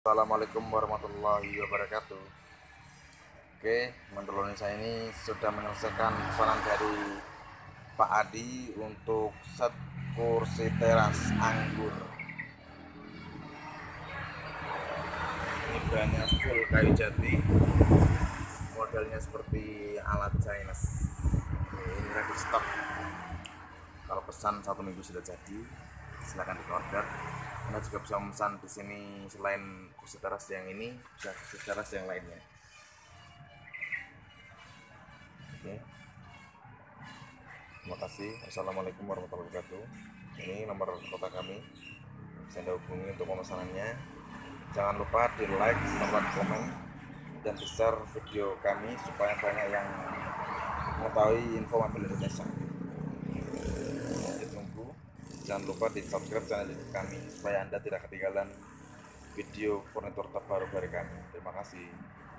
Assalamualaikum warahmatullahi wabarakatuh. Oke, teman teman saya ini sudah menyelesaikan pesanan dari Pak Adi untuk set kursi teras anggur. Ini bahannya full kayu jati, modelnya seperti alat Chinese. Ini ready stock. Kalau pesan satu minggu sudah jadi, silahkan diorder. Anda juga bisa memesan di sini, selain kursi teras yang ini bisa kursi teras yang lainnya. Oke. Terima kasih. Assalamualaikum warahmatullahi wabarakatuh. Ini nomor kontak kami, bisa Anda hubungi untuk pemesanannya. Jangan lupa di like, subscribe, komen, dan di share video kami supaya banyak yang mengetahui info mobil Indonesia. Jangan lupa di subscribe channel YouTube kami supaya Anda tidak ketinggalan video furnitur terbaru dari kami. Terima kasih.